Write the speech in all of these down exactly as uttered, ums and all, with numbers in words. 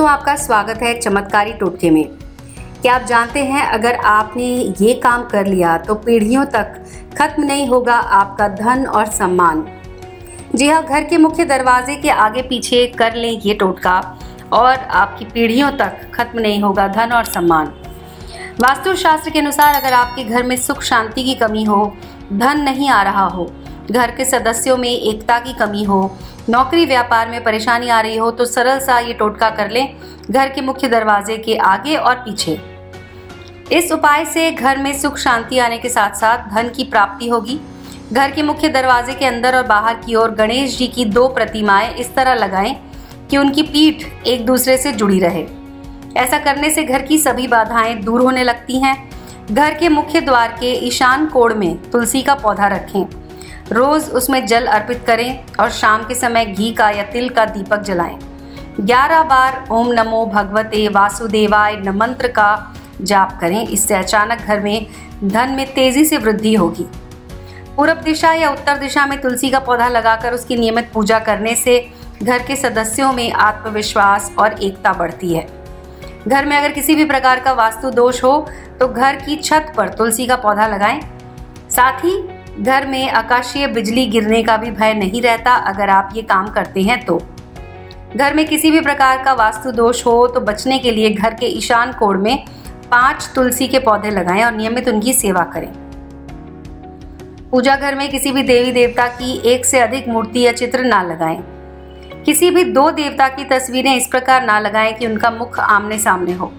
दोस्तों, आपका स्वागत है चमत्कारी टोटके में। क्या आप जानते हैं, अगर आपने ये काम कर लिया तो पीढ़ियों तक खत्म नहीं होगा आपका धन और सम्मान। जी हाँ, घर के मुख्य दरवाजे के आगे पीछे कर लें ये टोटका और आपकी पीढ़ियों तक खत्म नहीं होगा धन और सम्मान। वास्तु शास्त्र के अनुसार अगर आपके घर में सुख शांति की कमी हो, धन नहीं आ रहा हो, घर के सदस्यों में एकता की कमी हो, नौकरी व्यापार में परेशानी आ रही हो, तो सरल सा ये टोटका कर लें घर के मुख्य दरवाजे के आगे और पीछे। इस उपाय से घर में सुख शांति आने के साथ साथ धन की प्राप्ति होगी। घर के मुख्य दरवाजे के अंदर और बाहर की ओर गणेश जी की दो प्रतिमाएं इस तरह लगाएं कि उनकी पीठ एक दूसरे से जुड़ी रहे। ऐसा करने से घर की सभी बाधाएं दूर होने लगती हैं। घर के मुख्य द्वार के ईशान कोण में तुलसी का पौधा रखें, रोज उसमें जल अर्पित करें और शाम के समय घी का या तिल का दीपक जलाएं। ग्यारह बार ओम नमो भगवते वासुदेवाय नम मंत्र का जाप करें। इससे अचानक घर में धन में तेजी से वृद्धि होगी। पूर्व दिशा या उत्तर दिशा में तुलसी का पौधा लगाकर उसकी नियमित पूजा करने से घर के सदस्यों में आत्मविश्वास और एकता बढ़ती है। घर में अगर किसी भी प्रकार का वास्तु दोष हो तो घर की छत पर तुलसी का पौधा लगाएं। साथ ही घर में आकाशीय बिजली गिरने का भी भय नहीं रहता अगर आप ये काम करते हैं तो। घर में किसी भी प्रकार का वास्तु दोष हो तो बचने के लिए घर के ईशान कोण में पांच तुलसी के पौधे लगाएं और नियमित उनकी सेवा करें। पूजा घर में किसी भी देवी देवता की एक से अधिक मूर्ति या चित्र ना लगाएं। किसी भी दो देवता की तस्वीरें इस प्रकार ना लगाएं कि उनका मुख आमने सामने हो।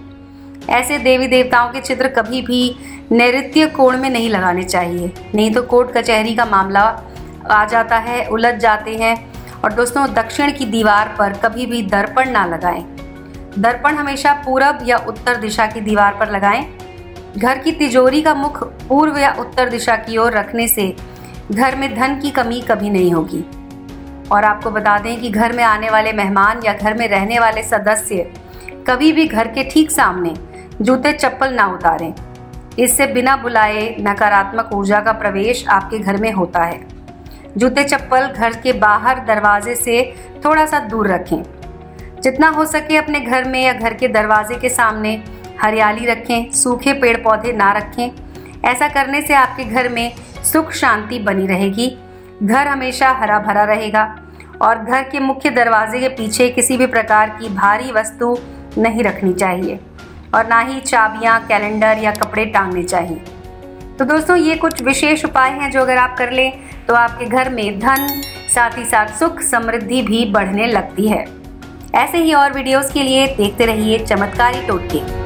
ऐसे देवी देवताओं के चित्र कभी भी नैऋत्य कोण में नहीं लगाने चाहिए, नहीं तो कोर्ट कचहरी का मामला आ जाता है, उलझ जाते हैं। और दोस्तों, दक्षिण की दीवार पर कभी भी दर्पण ना लगाएं। दर्पण हमेशा पूरब या उत्तर दिशा की दीवार पर लगाएं। घर की तिजोरी का मुख पूर्व या उत्तर दिशा की ओर रखने से घर में धन की कमी कभी नहीं होगी। और आपको बता दें कि घर में आने वाले मेहमान या घर में रहने वाले सदस्य कभी भी घर के ठीक सामने जूते चप्पल ना उतारें। इससे बिना बुलाए नकारात्मक ऊर्जा का प्रवेश आपके घर में होता है। जूते चप्पल घर के बाहर दरवाजे से थोड़ा सा दूर रखें। जितना हो सके अपने घर में या घर के दरवाजे के सामने हरियाली रखें, सूखे पेड़ पौधे ना रखें। ऐसा करने से आपके घर में सुख शांति बनी रहेगी, घर हमेशा हरा भरा रहेगा और घर के मुख्य दरवाजे के पीछे किसी भी प्रकार की भारी वस्तु नहीं रखनी चाहिए और ना ही चाबियाँ, कैलेंडर या कपड़े टांगने चाहिए। तो दोस्तों, ये कुछ विशेष उपाय हैं जो अगर आप कर लें तो आपके घर में धन, साथ ही साथ सुख समृद्धि भी बढ़ने लगती है। ऐसे ही और वीडियोस के लिए देखते रहिए चमत्कारी टोटके।